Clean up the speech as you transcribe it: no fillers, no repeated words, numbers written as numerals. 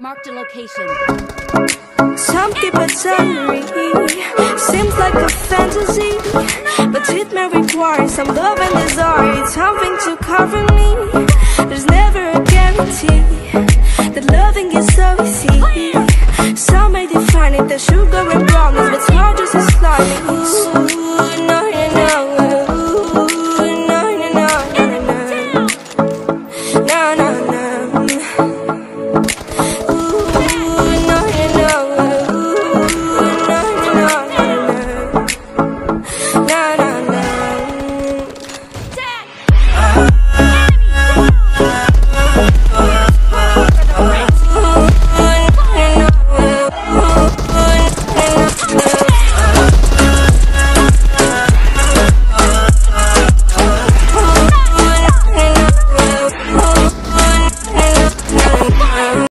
Marked a location. Something but summary seems like a fantasy, but treatment requires some love and desire. It's something to cover me. There's never a guarantee that loving is so easy. Some may define it as